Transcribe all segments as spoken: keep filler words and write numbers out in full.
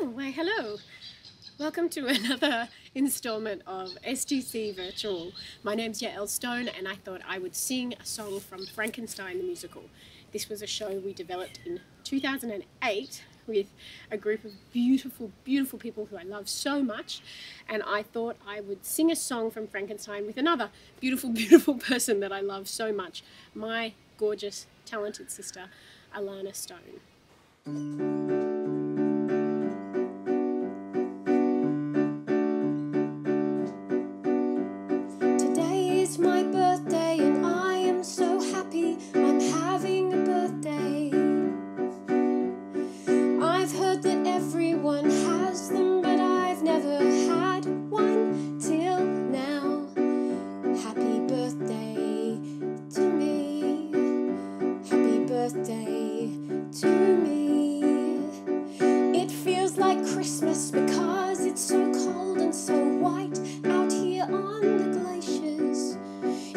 Oh, why hello. Welcome to another installment of S T C Virtual. My name's Elana Stone and I thought I would sing a song from Frankenstein the musical. This was a show we developed in two thousand eight with a group of beautiful, beautiful people who I love so much, and I thought I would sing a song from Frankenstein with another beautiful, beautiful person that I love so much, my gorgeous, talented sister, Elana Stone. Christmas, because it's so cold and so white out here on the glaciers.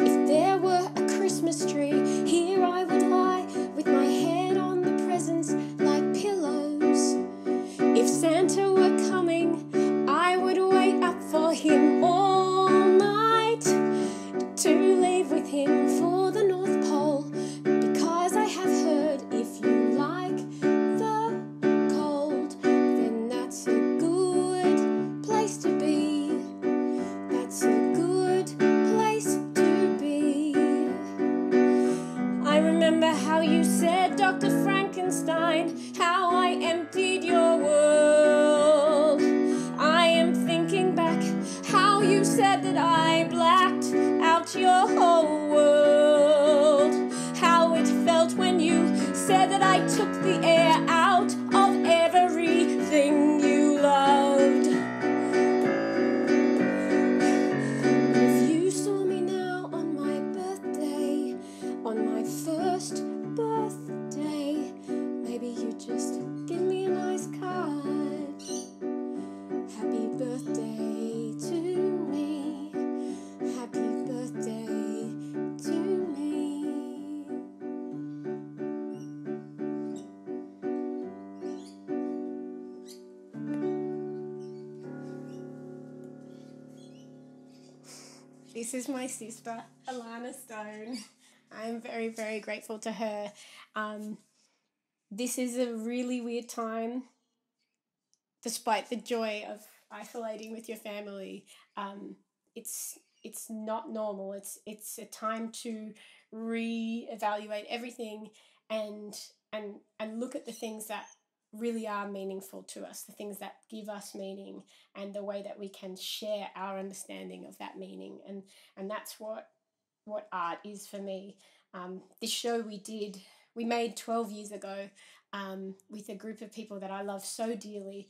If there were a Christmas tree here, I would lie with my head on the presents like pillows. If Santa were coming, I would wait up for him all night to leave with him for the North Pole, because I have heard if you like how you said, Doctor Frankenstein, how I emptied your world. I am thinking back how you said that I blacked out your whole world. How it felt when you said that I took the air out of everything you loved. If you saw me now on my birthday, on my first birthday, maybe you just give me a nice card. Happy birthday to me, happy birthday to me. This is my sister, Elana Stone. I'm very, very grateful to her. Um, this is a really weird time, despite the joy of isolating with your family. Um, it's it's not normal. It's it's a time to re-evaluate everything and and and look at the things that really are meaningful to us, the things that give us meaning, and the way that we can share our understanding of that meaning. And and that's what. what art is for me. Um, this show we did, we made twelve years ago um, with a group of people that I love so dearly,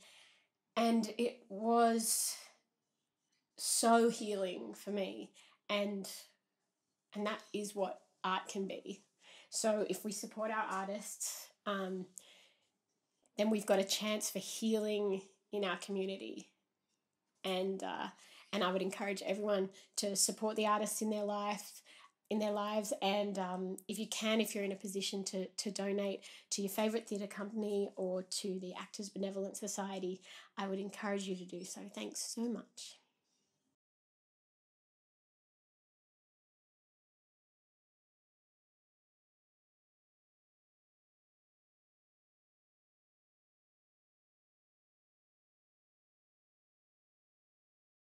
and it was so healing for me, and and that is what art can be. So if we support our artists, um, then we've got a chance for healing in our community, and uh, and I would encourage everyone to support the artists in their life, in their lives, and um, if you can, if you're in a position to, to donate to your favourite theatre company or to the Actors Benevolent Society, I would encourage you to do so. Thanks so much.